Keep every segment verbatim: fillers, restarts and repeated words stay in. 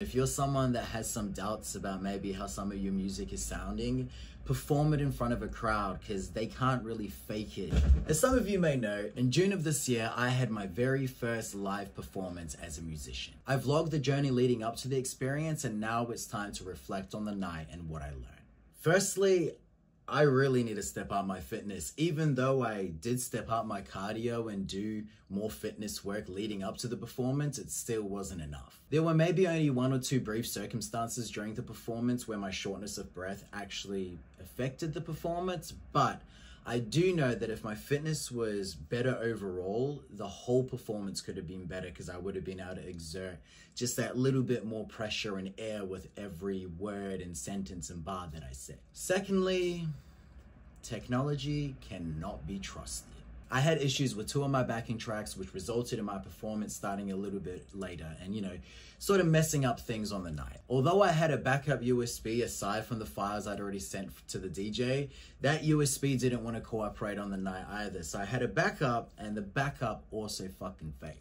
If you're someone that has some doubts about maybe how some of your music is sounding, perform it in front of a crowd because they can't really fake it. As some of you may know, in June of this year, I had my very first live performance as a musician. I vlogged the journey leading up to the experience, and now it's time to reflect on the night and what I learned. Firstly, I really need to step up my fitness. Even though I did step up my cardio and do more fitness work leading up to the performance, it still wasn't enough. There were maybe only one or two brief circumstances during the performance where my shortness of breath actually affected the performance, but I do know that if my fitness was better overall, the whole performance could have been better because I would have been able to exert just that little bit more pressure and air with every word and sentence and bar that I said. Secondly, technology cannot be trusted. I had issues with two of my backing tracks, which resulted in my performance starting a little bit later and, you know, sort of messing up things on the night. Although I had a backup U S B aside from the files I'd already sent to the D J, that U S B didn't want to cooperate on the night either. So I had a backup and the backup also fucking failed.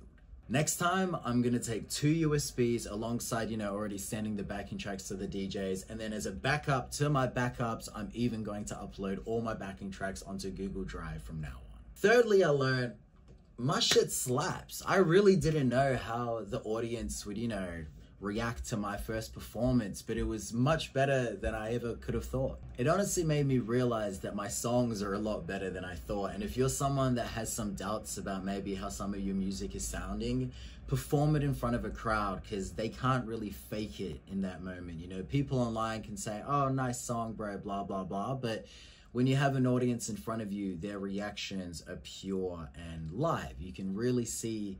Next time, I'm gonna take two U S Bs alongside, you know, already sending the backing tracks to the D Js. And then as a backup to my backups, I'm even going to upload all my backing tracks onto Google Drive from now on. Thirdly, I learned my shit slaps. I really didn't know how the audience would, you know, react to my first performance, but it was much better than I ever could have thought. It honestly made me realize that my songs are a lot better than I thought. And if you're someone that has some doubts about maybe how some of your music is sounding, perform it in front of a crowd because they can't really fake it in that moment. You know, people online can say, oh, nice song, bro, blah, blah, blah, but when you have an audience in front of you, their reactions are pure and live. You can really see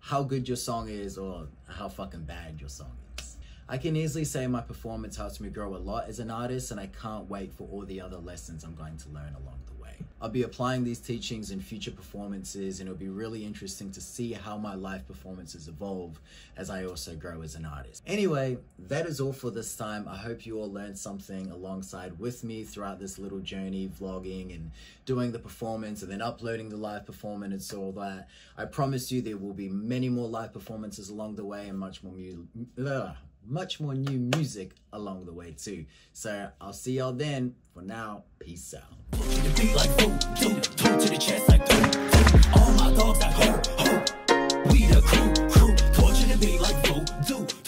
how good your song is or how fucking bad your song is. I can easily say my performance helps me grow a lot as an artist, and I can't wait for all the other lessons I'm going to learn along the way. I'll be applying these teachings in future performances, and it'll be really interesting to see how my live performances evolve as I also grow as an artist. Anyway, that is all for this time. I hope you all learned something alongside with me throughout this little journey, vlogging and doing the performance and then uploading the live performance and so all that. I promise you there will be many more live performances along the way and much more mu ugh, much more new music along the way too. So I'll see y'all then. For now, peace out. To the beat like boom, boom, boom, to the chest like boom, boom. All my dogs like ho, ho. We the crew, crew. Torture the beat like boom, boom.